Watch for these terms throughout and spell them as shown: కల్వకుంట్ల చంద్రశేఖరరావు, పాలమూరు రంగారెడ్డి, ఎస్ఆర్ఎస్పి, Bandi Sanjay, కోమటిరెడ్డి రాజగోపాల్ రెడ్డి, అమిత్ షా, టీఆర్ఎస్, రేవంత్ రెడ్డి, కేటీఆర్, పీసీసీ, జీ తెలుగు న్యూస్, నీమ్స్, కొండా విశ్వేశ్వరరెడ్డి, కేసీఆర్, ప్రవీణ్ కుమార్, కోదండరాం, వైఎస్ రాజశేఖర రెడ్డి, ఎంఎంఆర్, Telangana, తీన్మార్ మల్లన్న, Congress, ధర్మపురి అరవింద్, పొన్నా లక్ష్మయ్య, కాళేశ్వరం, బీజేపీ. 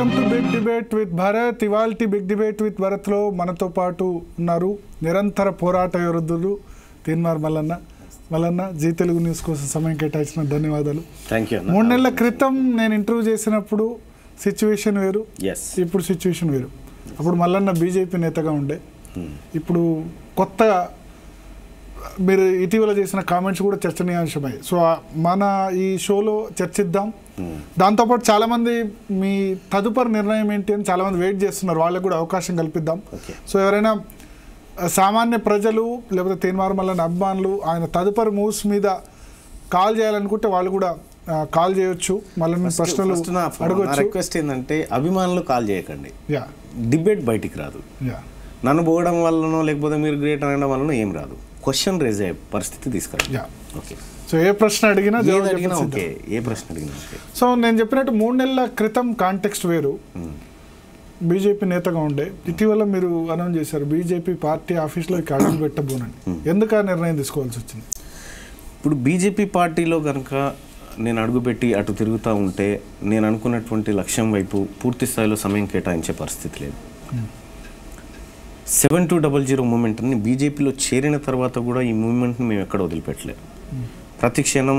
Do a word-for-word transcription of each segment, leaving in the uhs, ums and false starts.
Welcome to big debate with Bharat. ఇవాల్టి big debate with భారత్లో మనతో పాటు ఉన్నారు నిరంతర పోరాట యోధులు తీన్మార్ మల్లన్న. మల్లన్న, జీ తెలుగు న్యూస్ కోసం సమయం కేటాయించిన ధన్యవాదాలు. Thank you. మూడు నెలల క్రితం నేను ఇంటర్వ్యూ చేసినప్పుడు సిచ్యువేషన్ వేరు, ఇప్పుడు సిచ్యువేషన్ వేరు. అప్పుడు మల్లన్న బీజేపీ నేతగా ఉండే, ఇప్పుడు కొత్తగా మీరు ఇటీవల చేసిన కామెంట్స్ కూడా చర్చనీయాంశమై, సో మన ఈ షోలో చర్చిద్దాం. దాంతోపాటు చాలామంది మీ తదుపరి నిర్ణయం ఏంటి అని చాలామంది వెయిట్ చేస్తున్నారు, వాళ్ళకు కూడా అవకాశం కల్పిద్దాం. సో ఎవరైనా సామాన్య ప్రజలు లేకపోతే తీన్మార్ మల్లన్న అభిమానులు ఆయన తదుపరి మూవ్స్ మీద కాల్ చేయాలనుకుంటే వాళ్ళు కూడా కాల్ చేయొచ్చు. మళ్ళీ ప్రశ్నలు అడగొచ్చు. రిక్వెస్ట్ ఏంటంటే అభిమానులు కాల్ చేయకండి, డిబేట్ బయటికి రాదు. నన్ను పోవడం వల్లనో లేకపోతే మీరు గ్రేట్ అనడం వల్లనో ఏం రాదు. క్వశ్చన్ రేజ్ అయ్యే పరిస్థితి తీసుకురా. ఓకే, సో ఏ ప్రశ్న అడిగినా ఓకే, ఏ ప్రశ్న అడిగినా ఓకే. సో నేను చెప్పినట్టు మూడు నెలల క్రితం కాంటెక్స్ట్ వేరు, బీజేపీ నేతగా ఉండే. ఇటీవల మీరు అనౌన్స్ చేశారు బీజేపీ పార్టీ ఆఫీస్లో ఇక్కడ అడుగు పెట్టబోనండి, ఎందుకు ఆ నిర్ణయం తీసుకోవాల్సి వచ్చింది? ఇప్పుడు బీజేపీ పార్టీలో కనుక నేను అడుగుపెట్టి అటు తిరుగుతూ ఉంటే నేను అనుకున్నటువంటి లక్ష్యం వైపు పూర్తి స్థాయిలో సమయం కేటాయించే పరిస్థితి లేదు. Seven two double zero moment అని బీజేపీలో చేరిన తర్వాత కూడా ఈ మూమెంట్ని మేము ఎక్కడ వదిలిపెట్టలేదు. ప్రతి క్షణం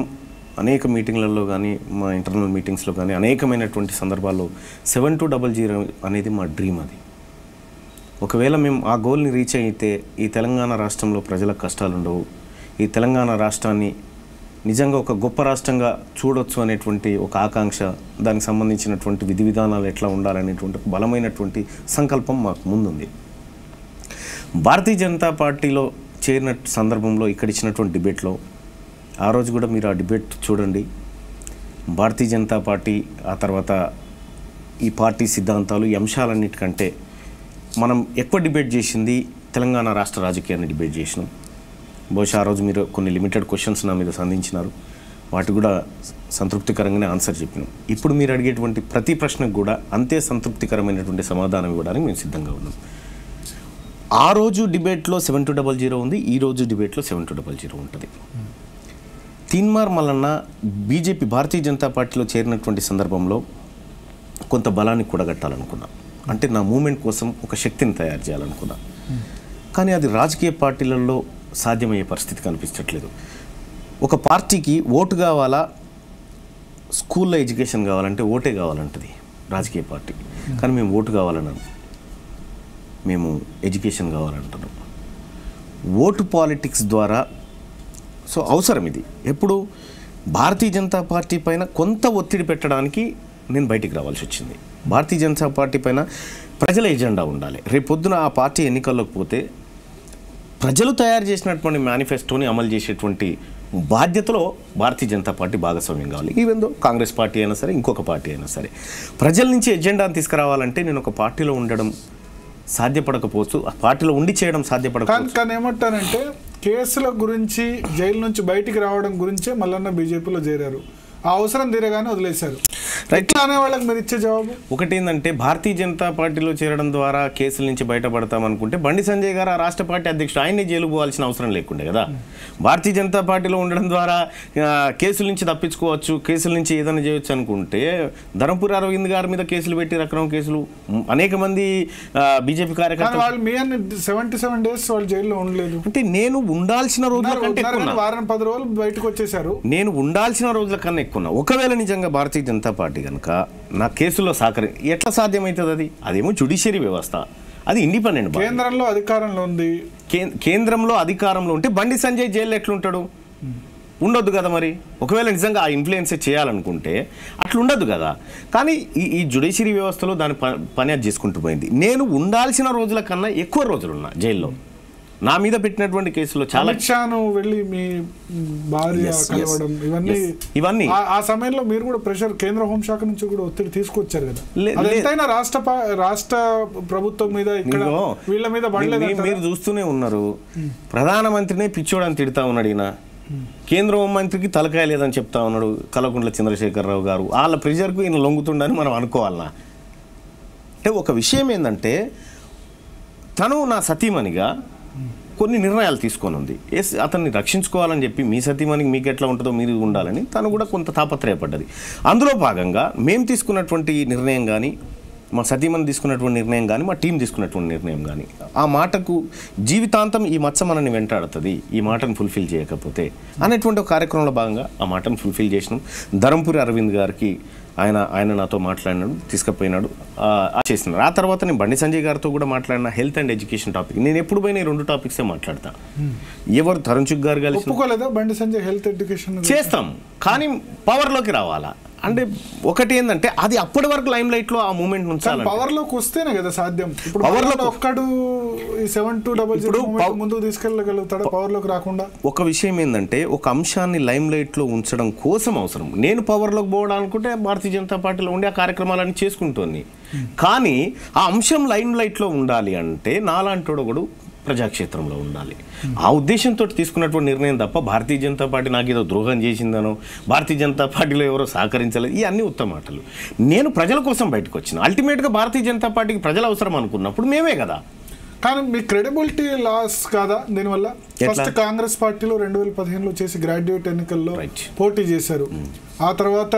అనేక మీటింగ్లలో కానీ మా ఇంటర్నల్ మీటింగ్స్లో కానీ అనేకమైనటువంటి సందర్భాల్లో సెవెన్ టూ డబల్ జీరో అనేది మా డ్రీమ్. అది ఒకవేళ మేము ఆ గోల్ని రీచ్ అయితే ఈ తెలంగాణ రాష్ట్రంలో ప్రజలకు కష్టాలు ఉండవు, ఈ తెలంగాణ రాష్ట్రాన్ని నిజంగా ఒక గొప్ప రాష్ట్రంగా చూడొచ్చు అనేటువంటి ఒక ఆకాంక్ష, దానికి సంబంధించినటువంటి విధి విధానాలు ఎట్లా ఉండాలనేటువంటి బలమైనటువంటి సంకల్పం మాకు ముందుంది. భారతీయ జనతా పార్టీలో చేరిన సందర్భంలో ఇక్కడ ఇచ్చినటువంటి డిబేట్లో ఆ రోజు కూడా మీరు ఆ డిబేట్ చూడండి. భారతీయ జనతా పార్టీ ఆ తర్వాత ఈ పార్టీ సిద్ధాంతాలు ఈ అంశాలన్నిటికంటే మనం ఎక్కువ డిబేట్ చేసింది తెలంగాణ రాష్ట్ర రాజకీయాన్ని డిబేట్ చేసినాం. బహుశా ఆ రోజు మీరు కొన్ని లిమిటెడ్ క్వశ్చన్స్ నా మీద సంధించినారు, వాటి కూడా సంతృప్తికరంగానే ఆన్సర్ చెప్పినాం. ఇప్పుడు మీరు అడిగేటువంటి ప్రతి ప్రశ్నకు కూడా అంతే సంతృప్తికరమైనటువంటి సమాధానం ఇవ్వడానికి మేము సిద్ధంగా ఉన్నాం. ఆ రోజు డిబేట్లో సెవెన్ టూ డబల్ జీరో ఉంది, ఈరోజు డిబేట్లో సెవెన్ టూ డబల్ జీరో ఉంటుంది. తీన్మార్ మల్లన్న బీజేపీ భారతీయ జనతా పార్టీలో చేరినటువంటి సందర్భంలో కొంత బలాన్ని కూడగట్టాలనుకున్నా, అంటే నా మూమెంట్ కోసం ఒక శక్తిని తయారు చేయాలనుకున్నా. కానీ అది రాజకీయ పార్టీలలో సాధ్యమయ్యే పరిస్థితి కనిపించట్లేదు. ఒక పార్టీకి ఓటు కావాలా, స్కూల్లో ఎడ్యుకేషన్ కావాలంటే ఓటే కావాలంటది రాజకీయ పార్టీ. కానీ మేము ఓటు కావాలన్నాము, మేము ఎడ్యుకేషన్ కావాలంటున్నాం. ఓటు పాలిటిక్స్ ద్వారా సో అవసరం ఇది. ఎప్పుడు భారతీయ జనతా పార్టీ పైన కొంత ఒత్తిడి పెట్టడానికి నేను బయటికి రావాల్సి వచ్చింది. భారతీయ జనతా పార్టీ పైన ప్రజల ఎజెండా ఉండాలి. రేపొద్దున ఆ పార్టీ ఎన్నికల్లోకి పోతే ప్రజలు తయారు చేసినటువంటి మేనిఫెస్టోని అమలు చేసేటువంటి బాధ్యతలో భారతీయ జనతా పార్టీ భాగస్వామ్యం కావాలి. ఈవెందో కాంగ్రెస్ పార్టీ అయినా సరే, ఇంకొక పార్టీ అయినా సరే, ప్రజల నుంచి ఎజెండాను తీసుకురావాలంటే నేను ఒక పార్టీలో ఉండడం సాధ్యపడకపోవచ్చు, ఆ పార్టీలో ఉండి చేయడం సాధ్యపడకపోవచ్చు. కానీ ఏమంటానంటే కేసుల గురించి, జైలు నుంచి బయటికి రావడం గురించే మల్లన్న బీజేపీలో చేరారు. ఆ అవసరం తీరగానే వదిలేశారు. రైట్ అనే వాళ్ళకి మీరు ఇచ్చే జవాబు ఒకటేందంటే, భారతీయ జనతా పార్టీలో చేరడం ద్వారా కేసుల నుంచి బయటపడతామనుకుంటే బండి సంజయ్ గారు ఆ రాష్ట్ర పార్టీ అధ్యక్షుడు, ఆయనే జైలు పోవాల్సిన అవసరం లేకుండే కదా. భారతీయ జనతా పార్టీలో ఉండడం ద్వారా కేసుల నుంచి తప్పించుకోవచ్చు, కేసుల నుంచి ఏదైనా చేయొచ్చు అనుకుంటే ధర్మపురి అరవింద్ గారి మీద కేసులు పెట్టి రకరం కేసులు అనేక మంది బీజేపీ కార్యకర్తలు వాళ్ళు మీ సెవెంటీ సెవెన్ డేస్ వాళ్ళు జైల్లో ఉండలేదు. అంటే నేను ఉండాల్సిన రోజుల కంటే వారం పది రోజులు బయటకు వచ్చేసారు. నేను ఉండాల్సిన రోజుల కన్నా ఎక్కువ. ఒకవేళ నిజంగా భారతీయ జనతా పార్టీ కనుక నా కేసులో సహకరి ఎట్లా సాధ్యమవుతుంది? అది అదేమో జ్యుడిషియరీ వ్యవస్థ, అది ఇండిపెండెంట్. కేంద్రంలో అధికారంలో ఉంది, కేంద్రంలో అధికారంలో ఉంటే బండి సంజయ్ జైల్లో ఎట్లుంటాడు? ఉండొద్దు కదా మరి. ఒకవేళ నిజంగా ఆ ఇన్ఫ్లుయెన్సే చేయాలనుకుంటే అట్లుండొద్దు కదా. కానీ ఈ ఈ జ్యుడిషియరీ వ్యవస్థలో దాని పని అది చేసుకుంటూ పోయింది. నేను ఉండాల్సిన రోజుల కన్నా ఎక్కువ రోజులు ఉన్నా జైల్లో. నా మీద పెట్టినటువంటి కేసులో చాలా వెళ్ళి మీ భార్య కలవడం ఇవన్నీ ఇవన్నీ ఆ సమయంలో మీరు కూడా ప్రెషర్ కేంద్ర హోంశాఖ నుంచి కూడా ఒత్తిడి తీసుకొచ్చారు కదా. రాష్ట్ర రాష్ట్ర ప్రభుత్వం మీద వీళ్ళ మీద మీరు చూస్తూనే ఉన్నారు. ప్రధానమంత్రినే పిచ్చోడని తిడతా ఉన్నాడు ఈయన, కేంద్ర హోంమంత్రికి తలకాయ లేదని చెప్తా ఉన్నాడు కల్వకుంట్ల చంద్రశేఖరరావు గారు. వాళ్ళ ప్రెషర్కు ఈయన లొంగుతుండని మనం అనుకోవాలన్నా? అంటే ఒక విషయం ఏంటంటే, తను నా సతీమణిగా కొన్ని నిర్ణయాలు తీసుకొని ఉంది. ఎస్, అతన్ని రక్షించుకోవాలని చెప్పి మీ సతీమణికి మీకు ఎట్లా ఉంటుందో మీరు ఉండాలని తను కూడా కొంత తాపత్రయపడ్డది. అందులో భాగంగా మేము తీసుకున్నటువంటి నిర్ణయం కానీ మా సతీమణి తీసుకున్నటువంటి నిర్ణయం గాని మా టీం తీసుకున్నటువంటి నిర్ణయం గాని ఆ మాటకు జీవితాంతం ఈ మచ్చ మనని వెంటాడుతది ఈ మాటను ఫుల్ఫిల్ చేయకపోతే అనేటువంటి కార్యక్రమంలో భాగంగా ఆ మాటను ఫుల్ఫిల్ చేశనం ధర్మపురి అరవింద్ గారికి ఆయన ఆయన నాతో మాట్లాడినాడు తీసుకుపోయినాడు ఆ చేస్తున్నారు ఆ తర్వాత నేను బండి సంజయ్ గారితో కూడా మాట్లాడిన హెల్త్ అండ్ ఎడ్యుకేషన్ టాపిక్ నేను ఎప్పుడు పోయినా రెండు టాపిక్స్ ఏ మాట్లాడతా ఎవరు తరుణ్చుక్ గారు కలిసి ఒప్పుకోలేదా బండి సంజయ్ హెల్త్ ఎడ్యుకేషన్ చేస్తాం కానీ పవర్ లోకి రావాలా అంటే ఒకటి ఏందంటే అది అప్పటి వరకు లైమ్ లైట్ లో ఆ మూమెంట్ ఉంచాలి పవర్ లోకి వస్తేనే కదా సాధ్యం ఇప్పుడు పవర్ లో ఒక్కడు సెవెన్ టూ జీరో జీరో ముందుకు తీసుకెళ్ళగలుగుతాడు పవర్ లోకి రాకుండా ఒక విషయం ఏందంటే ఒక అంశాన్ని లైమ్ లైట్ లో ఉంచడం కోసం అవసరం నేను పవర్ లోకి పోవడం అనుకుంటే భారతీయ జనతా పార్టీలో ఉండే ఆ కార్యక్రమాలన్నీ చేసుకుంటోని కానీ ఆ అంశం లైమ్ లైట్ లో ఉండాలి అంటే నాలాంటోడు కూడా ప్రజాక్షేత్రంలో ఉండాలి ఆ ఉద్దేశంతో తీసుకున్నటువంటి నిర్ణయం తప్ప భారతీయ జనతా పార్టీ నాకు ఏదో ద్రోహం చేసిందనో భారతీయ జనతా పార్టీలో ఎవరో సహకరించలేదు ఈ అన్ని ఉత్తమ మాటలు నేను ప్రజల కోసం బయటకు వచ్చిన అల్టిమేట్గా భారతీయ జనతా పార్టీకి ప్రజల అవసరం అనుకున్నప్పుడు మేమే కదా కానీ మీ క్రెడిబిలిటీ లాస్ కాదా దీనివల్ల ఫస్ట్ కాంగ్రెస్ పార్టీలో రెండు వేల పదిహేనులో చేసి గ్రాడ్యుయేట్ ఎన్నికల్లో పోటీ చేశారు ఆ తర్వాత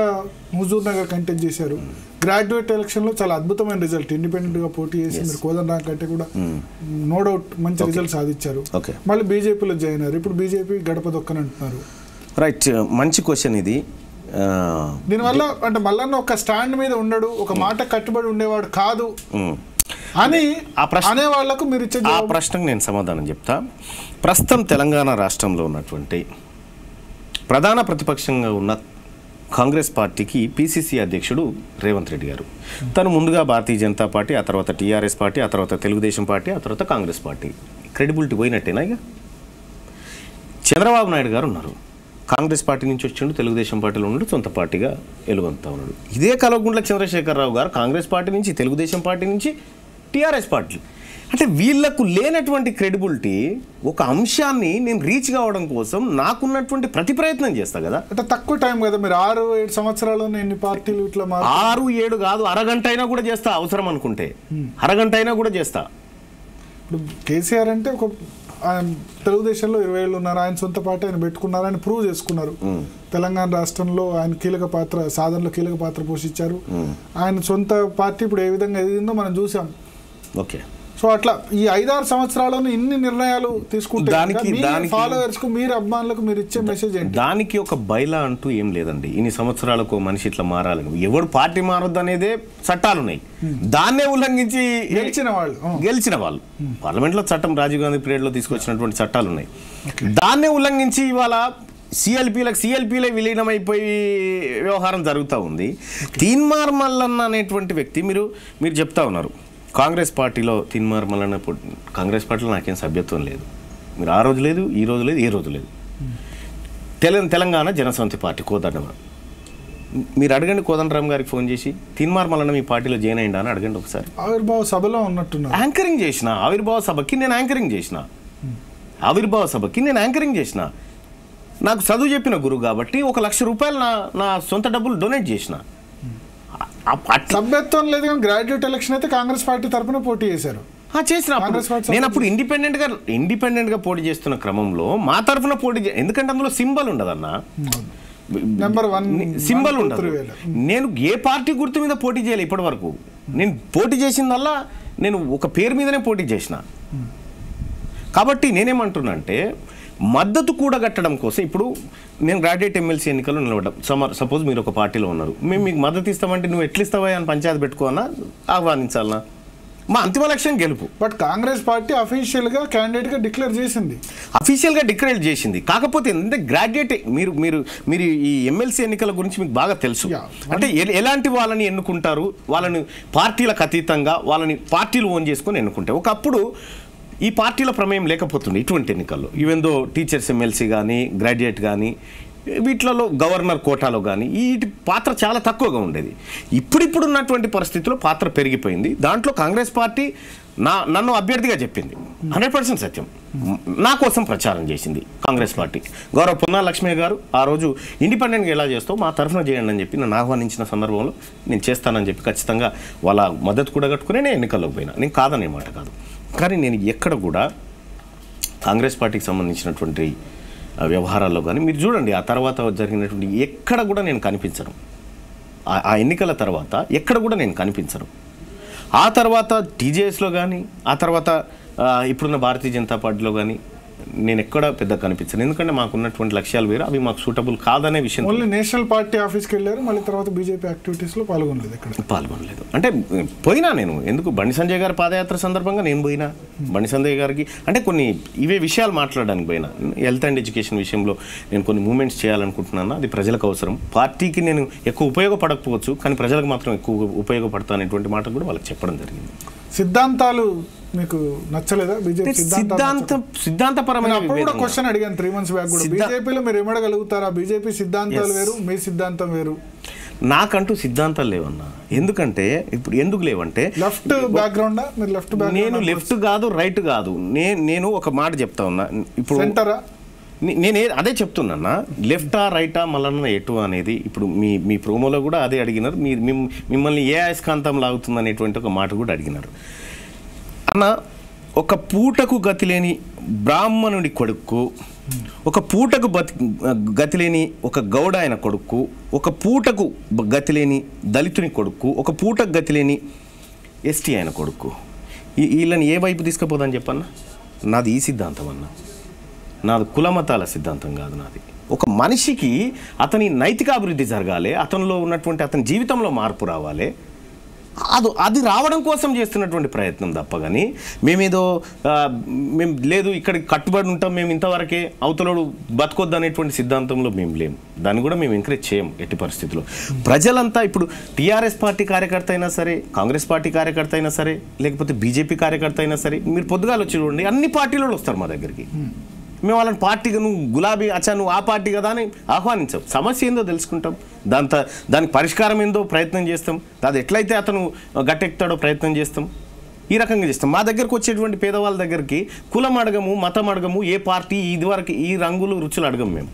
హుజూర్ నగర్ కంటెస్ట్ చేశారు గ్రాడ్యుయేట్ ఎలక్షన్లో చాలా అద్భుతమైన రిజల్ట్ ఇండిపెండెంట్గా పోటీ చేసి మీరు కోదండరామ్ కంటే కూడా నో డౌట్ మంచి రిజల్ట్ సాధించారు మళ్ళీ బీజేపీలో జాయిన్ అయ్యారు ఇప్పుడు బీజేపీ గడప దొక్కని అంటున్నారు రైట్ మంచి క్వశ్చన్ ఇది దీనివల్ల అంటే మల్లన్న ఒక స్టాండ్ మీద ఉండడు ఒక మాట కట్టుబడి ఉండేవాడు కాదు అని ఆ ప్రశ్న అనే వాళ్ళకు మీరు ఇచ్చే ఆ ప్రశ్నకు నేను సమాధానం చెప్తా ప్రస్తుతం తెలంగాణ రాష్ట్రంలో ఉన్నటువంటి ప్రధాన ప్రతిపక్షంగా ఉన్న కాంగ్రెస్ పార్టీకి పీసీసీ అధ్యక్షుడు రేవంత్ రెడ్డి గారు తను ముందుగా భారతీయ జనతా పార్టీ ఆ తర్వాత టీఆర్ఎస్ పార్టీ ఆ తర్వాత తెలుగుదేశం పార్టీ ఆ తర్వాత కాంగ్రెస్ పార్టీ క్రెడిబిలిటీ పోయినట్టేనా ఇక చంద్రబాబు నాయుడు గారు ఉన్నారు కాంగ్రెస్ పార్టీ నుంచి వచ్చిండు తెలుగుదేశం పార్టీలో ఉన్నాడు సొంత పార్టీగా ఎలుగొంతా ఉన్నాడు ఇదే కలవగుండ్ల చంద్రశేఖరరావు గారు కాంగ్రెస్ పార్టీ నుంచి తెలుగుదేశం పార్టీ నుంచి టీఆర్ఎస్ పార్టీ అంటే వీళ్లకు లేనటువంటి క్రెడిబిలిటీ ఒక అంశాన్ని నేను రీచ్ కావడం కోసం నాకున్నటువంటి ప్రతి ప్రయత్నం చేస్తా కదా అంటే తక్కువ టైం కదా మీరు ఆరు ఏడు సంవత్సరాల్లో ఎన్ని పార్టీలు ఇట్లా ఆరు ఏడు కాదు అరగంట అయినా కూడా చేస్తా అవసరం అనుకుంటే అరగంట అయినా కూడా చేస్తా ఇప్పుడు కేసీఆర్ అంటే ఒక తెలుగుదేశంలో ఇరవై ఏళ్ళు ఉన్నారు ఆయన సొంత పార్టీ ఆయన పెట్టుకున్నారు ఆయన ప్రూవ్ చేసుకున్నారు తెలంగాణ రాష్ట్రంలో ఆయన కీలక పాత్ర సాధనలో కీలక పాత్ర పోషించారు ఆయన సొంత పార్టీ ఇప్పుడు ఏ విధంగా ఎదిగిందో మనం చూసాం ఓకే సో అట్లా ఈ ఐదారు సంవత్సరాలను ఇన్ని నిర్ణయాలు తీసుకుంటే దానికి దాని ఫాలోవర్స్ కు మీరు అభిమానులకు మీరు ఇచ్చే మెసేజ్ ఏంటి దానికి ఒక బైలా అంటూ ఏం లేదండి ఇన్ని సంవత్సరాలకు మనిషి ఇట్లా మారాలని ఎవరు పార్టీ మారొద్దు అనేదే చట్టాలు ఉన్నాయి దాన్నే ఉల్లంఘించి గెలిచిన వాళ్ళు గెలిచిన వాళ్ళు పార్లమెంట్లో చట్టం రాజీవ్ గాంధీ పీరియడ్ లో తీసుకొచ్చినటువంటి చట్టాలు ఉన్నాయి దాన్నే ఉల్లంఘించి ఇవాళ సిఎల్పీలకు సిఎల్పీలే విలీనమైపోయి వ్యవహారం జరుగుతూ ఉంది తీన్మార్ మల్లన్న అనేటువంటి వ్యక్తి మీరు మీరు చెప్తా ఉన్నారు కాంగ్రెస్ పార్టీలో తీన్మార్ మల్లన్న కాంగ్రెస్ పార్టీలో నాకేం సభ్యత్వం లేదు మీరు ఆ రోజు లేదు ఈ రోజు లేదు ఏ రోజు లేదు తెలంగాణ తెలంగాణ జనసమితి పార్టీ కోదండరాం మీరు అడగండి కోదండరాం గారికి ఫోన్ చేసి తీన్మార్ మల్లన్న మీ పార్టీలో జాయిన్ అయ్యిందా అని అడగండి ఒకసారి ఆవిర్భావ సభలో ఉన్నట్టున్నా యాంకరింగ్ చేసిన ఆవిర్భావ సభకి నేను యాంకరింగ్ చేసిన ఆవిర్భావ సభకి నేను యాంకరింగ్ చేసిన నాకు చదువు చెప్పిన గురువు కాబట్టి ఒక లక్ష రూపాయలు నా నా సొంత డబ్బులు డొనేట్ చేసిన సభ్యత్వం లేదు కానీ గ్రాడ్యుయేట్ ఎలక్షన్ అయితే కాంగ్రెస్ పార్టీ తరఫున పోటీ చేశారు చేసిన నేను అప్పుడు ఇండిపెండెంట్గా ఇండిపెండెంట్గా పోటీ చేస్తున్న క్రమంలో మా తరఫున పోటీ ఎందుకంటే అందులో సింబల్ ఉండదన్న నెంబర్ వన్ సింబల్ ఉండదు నేను ఏ పార్టీ గుర్తు మీద పోటీ చేయలే ఇప్పటి వరకు నేను పోటీ చేసిందల్లా నేను ఒక పేరు మీదనే పోటీ చేసిన కాబట్టి నేనేమంటున్నా అంటే మద్దతు కూడగట్టడం కోసం ఇప్పుడు నేను గ్రాడ్యుయేట్ ఎమ్మెల్సీ ఎన్నికల్లో నిలబడ్డాం సమర్ సపోజ్ మీరు ఒక పార్టీలో ఉన్నారు మేము మీకు మద్దతు ఇస్తామంటే నువ్వు ఎట్లు ఇస్తావా అని పంచాయతీ పెట్టుకోవాలన్నా ఆహ్వానించాలన్నా మా అంతిమ లక్ష్యం గెలుపు బట్ కాంగ్రెస్ పార్టీ అఫీషియల్గా క్యాండిడేట్గా డిక్లేర్ చేసింది అఫీషియల్గా డిక్లేర్ చేసింది కాకపోతే ఏంటంటే గ్రాడ్యుయేట్ మీరు మీరు మీరు ఈ ఎమ్మెల్సీ ఎన్నికల గురించి మీకు బాగా తెలుసు అంటే ఎలాంటి వాళ్ళని ఎన్నుకుంటారు వాళ్ళని పార్టీలకు అతీతంగా వాళ్ళని పార్టీలు ఓన్ చేసుకొని ఎన్నుకుంటారు ఒకప్పుడు ఈ పార్టీల ప్రమేయం లేకపోతుండే ఇటువంటి ఎన్నికల్లో ఈవెందో టీచర్స్ ఎమ్మెల్సీ కానీ గ్రాడ్యుయేట్ కానీ వీటిలలో గవర్నర్ కోటాలో కానీ వీటి పాత్ర చాలా తక్కువగా ఉండేది ఇప్పుడిప్పుడు ఉన్నటువంటి పరిస్థితుల్లో పాత్ర పెరిగిపోయింది దాంట్లో కాంగ్రెస్ పార్టీ నా నన్ను అభ్యర్థిగా చెప్పింది హండ్రెడ్ పర్సెంట్ సత్యం నా కోసం ప్రచారం చేసింది కాంగ్రెస్ పార్టీ గౌరవ పొన్నా లక్ష్మయ్య గారు ఆ రోజు ఇండిపెండెంట్గా ఎలా చేస్తావు మా తరఫున చేయండి అని చెప్పి నన్ను ఆహ్వానించిన సందర్భంలో నేను చేస్తానని చెప్పి ఖచ్చితంగా వాళ్ళ మద్దతు కూడా కట్టుకునే నేను ఎన్నికల్లోకి పోయినా నేను కాదనే మాట కాదు కానీ నేను ఎక్కడ కూడా కాంగ్రెస్ పార్టీకి సంబంధించినటువంటి వ్యవహారాల్లో కానీ మీరు చూడండి ఆ తర్వాత జరిగినటువంటి ఎక్కడ కూడా నేను కనిపించను ఆ ఎన్నికల తర్వాత ఎక్కడ కూడా నేను కనిపించను ఆ తర్వాత టీజేఎస్లో కానీ ఆ తర్వాత ఇప్పుడున్న భారతీయ జనతా పార్టీలో కానీ నేను ఎక్కడ పెద్ద కనిపించను. ఎందుకంటే మాకున్నటువంటి లక్ష్యాలు వేరు, అవి మాకు సూటబుల్ కాదనే విషయం. ఓన్లీ నేషనల్ పార్టీ ఆఫీస్కి వెళ్ళారు, మళ్ళీ తర్వాత బీజేపీ యాక్టివిటీస్లో పాల్గొనలేదు. ఎక్కడ పాల్గొనలేదు అంటే పోయినా నేను, ఎందుకు బండి సంజయ్ గారి పాదయాత్ర సందర్భంగా నేను పోయినా, బండి సంజయ్ గారికి అంటే కొన్ని ఇవే విషయాలు మాట్లాడడానికి పోయినా. హెల్త్ అండ్ ఎడ్యుకేషన్ విషయంలో నేను కొన్ని మూమెంట్స్ చేయాలనుకుంటున్నాను, అది ప్రజలకు అవసరం. పార్టీకి నేను ఎక్కువ ఉపయోగపడకపోవచ్చు, కానీ ప్రజలకు మాత్రం ఎక్కువ ఉపయోగపడతా అనేటువంటి మాట కూడా వాళ్ళకి చెప్పడం జరిగింది. సిద్ధాంతాలు మీకు నచ్చలేదా? బీజేపీ సిద్ధాంతం సిద్ధాంతపరమైన కూడా క్వశ్చన్ అడిగాను త్రీ మంత్స్ బ్యాక్ కూడా, బీజేపీలో మీరు ఏమడగలుగుతారా? బీజేపీ సిద్ధాంతాలు వేరు, మీ సిద్ధాంతం వేరు. నాకంటూ సిద్ధాంతాలు లేవన్నా, ఎందుకంటే ఇప్పుడు ఎందుకు లేవంటే లెఫ్ట్ బ్యాక్గ్రౌండ్, లెఫ్ట్ బ్యాక్ నేను లెఫ్ట్ కాదు రైట్ కాదు, నేను నేను ఒక మాట చెప్తా ఉన్నా. ఇప్పుడు సెంటరా నేనే అదే చెప్తున్నా, లెఫ్టా రైటా మల్లన్న ఎటు అనేది. ఇప్పుడు మీ మీ ప్రోమోలో కూడా అదే అడిగినారు, మీ మిమ్మల్ని ఏ అయస్కాంతం లాగుతుంది అనేటువంటి ఒక మాట కూడా అడిగినారు. అన్న, ఒక పూటకు గతిలేని బ్రాహ్మణుడి కొడుకు, ఒక పూటకు బతి గతిలేని ఒక గౌడ ఆయన కొడుకు, ఒక పూటకు గతిలేని దళితుని కొడుకు, ఒక పూటకు గతిలేని ఎస్టీ ఆయన కొడుకు, వీళ్ళని ఏ వైపు తీసుకుపోదని చెప్పన్నా. నాది ఈ సిద్ధాంతం అన్న, నాది కులమతాల సిద్ధాంతం కాదు. నాది ఒక మనిషికి అతని నైతికాభివృద్ధి జరగాలి, అతనిలో ఉన్నటువంటి అతని జీవితంలో మార్పు రావాలి, అది అది రావడం కోసం చేస్తున్నటువంటి ప్రయత్నం తప్ప కానీ మేమేదో మేము లేదు ఇక్కడికి కట్టుబడి ఉంటాం, మేము ఇంతవరకే అవతలోడు బతకొద్దు అనేటువంటి సిద్ధాంతంలో మేము లేము. దాన్ని కూడా మేము ఎంకరేజ్ చేయము ఎట్టి పరిస్థితుల్లో. ప్రజలంతా ఇప్పుడు టీఆర్ఎస్ పార్టీ కార్యకర్త అయినా సరే, కాంగ్రెస్ పార్టీ కార్యకర్త అయినా సరే, లేకపోతే బీజేపీ కార్యకర్త అయినా సరే, మీరు పొద్దుగాలు వచ్చి చూడండి, అన్ని పార్టీలలో వస్తారు మా దగ్గరికి. మేము వాళ్ళని పార్టీగా నువ్వు గులాబీ అచ్చా నువ్వు ఆ పార్టీ కదా అని ఆహ్వానించాం. సమస్య ఏందో తెలుసుకుంటాం, దాంతో దానికి పరిష్కారం ఏందో ప్రయత్నం చేస్తాం, అది ఎట్లయితే అతను గట్టెక్తాడో ప్రయత్నం చేస్తాం, ఈ రకంగా చేస్తాం. మా దగ్గరకు వచ్చేటువంటి పేదవాళ్ళ దగ్గరికి కులం అడగము, మతం అడగము, ఏ పార్టీ ఇదివరకు ఈ రంగులు రుచులు అడగము మేము.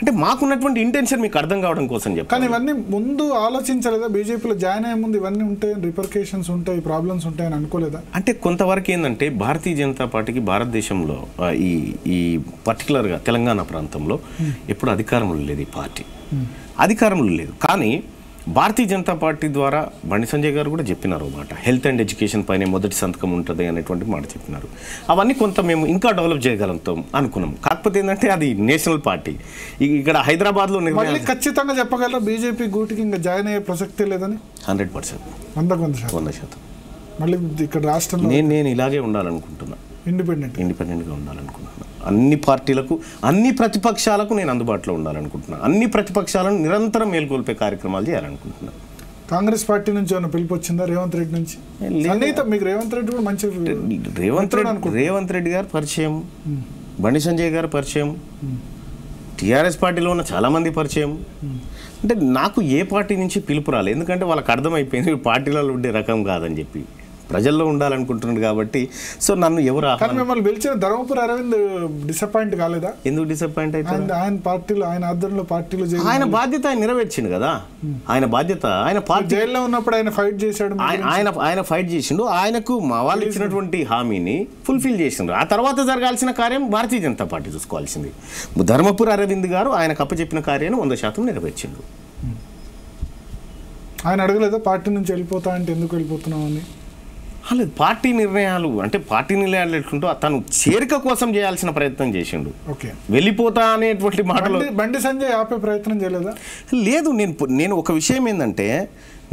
అంటే మాకున్నటువంటి ఇంటెన్షన్ మీకు అర్థం కావడం కోసం చెప్పాను. కానీ ఇవన్నీ ముందు ఆలోచించలేదా? బీజేపీలో జాయిన్ అయ్యే ముందు ఇవన్నీ ఉంటాయి, రిపర్కేషన్స్ ఉంటాయి, ప్రాబ్లమ్స్ ఉంటాయని అనుకోలేదా? అంటే కొంతవరకు ఏంటంటే భారతీయ జనతా పార్టీకి భారతదేశంలో ఈ ఈ పర్టికులర్గా తెలంగాణ ప్రాంతంలో ఎప్పుడు అధికారంలో లేదు ఈ పార్టీ, అధికారంలో లేదు. కానీ భారతీయ జనతా పార్టీ ద్వారా బండి సంజయ్ గారు కూడా చెప్పినారు మాట, హెల్త్ అండ్ ఎడ్యుకేషన్ పైన మొదటి సంతకం ఉంటుంది అనేటువంటి మాట చెప్పినారు. అవన్నీ కొంత మేము ఇంకా డెవలప్ చేయగలుగుతాం అనుకున్నాం. కాకపోతే ఏంటంటే అది నేషనల్ పార్టీ, ఇక్కడ హైదరాబాద్లో ఖచ్చితంగా చెప్పగలరా బీజేపీ గూటికి ఇంకా జాయిన్ అయ్యే ప్రసక్తే లేదని? హండ్రెడ్ పర్సెంట్ వంద శాతం మళ్ళీ ఇక్కడ రాష్ట్రంలో నేను నేను ఇలాగే ఉండాలనుకుంటున్నాను, ఇండిపెండెంట్ ఇండిపెండెంట్గా ఉండాలనుకుంటున్నాను. అన్ని పార్టీలకు, అన్ని ప్రతిపక్షాలకు నేను అందుబాటులో ఉండాలనుకుంటున్నాను, అన్ని ప్రతిపక్షాలను నిరంతరం మేల్కొల్పే కార్యక్రమాలు చేయాలనుకుంటున్నాను. కాంగ్రెస్ పార్టీ నుంచి ఏమైనా పిలుపు వచ్చిందా రేవంత్ రెడ్డి నుంచి? మీకు రేవంత్ రెడ్డి కూడా మంచి రేవంత్ రెడ్డి రేవంత్ రెడ్డి గారు పరిచయం, బండి సంజయ్ గారు పరిచయం, టీఆర్ఎస్ పార్టీలో ఉన్న చాలామంది పరిచయం. అంటే నాకు ఏ పార్టీ నుంచి పిలుపు రాలేదు, ఎందుకంటే వాళ్ళకి అర్థమైపోయింది పార్టీలలో ఉండే రకం కాదని చెప్పి, ప్రజల్లో ఉండాలనుకుంటున్నాడు కాబట్టి. సో నన్ను ఎవరు మిమ్మల్ని పిలిచిన ధర్మపురి అరవింద్ డిసప్పాయింట్ కాలేదా? ఎందుకు డిసప్పాయింట్ అయితే ఆయన పార్టీలో ఆయన ఆధ్వర్యంలో పార్టీలో ఆయన బాధ్యత ఆయన నెరవేర్చిండు కదా, ఆయన బాధ్యత ఆయన పార్టీ జైల్లో ఉన్నప్పుడు ఆయన ఫైట్ చేశాడు, ఆయన ఆయన ఫైట్ చేసిండు, ఆయనకు మా వాళ్ళు ఇచ్చినటువంటి హామీని ఫుల్ఫిల్ చేసిండ్రు. ఆ తర్వాత జరగాల్సిన కార్యం భారతీయ జనతా పార్టీ చూసుకోవాల్సింది. ధర్మపురి అరవింద్ గారు ఆయనకు అప్పచెప్పిన కార్యాన్ని వంద శాతం నెరవేర్చిండు. ఆయన అడగలేదా పార్టీ నుంచి వెళ్ళిపోతా అంటే ఎందుకు వెళ్ళిపోతున్నావు అని? లేదు, పార్టీ నిర్ణయాలు అంటే పార్టీ నిర్ణయాలు ఎట్లుంటో తను చేరిక కోసం చేయాల్సిన ప్రయత్నం చేసిండు. ఓకే, వెళ్ళిపోతా అనేటువంటి మాటలు బండి సంజయ్ ఆపే ప్రయత్నం చేయలేదా? లేదు, నేను నేను ఒక విషయం ఏంటంటే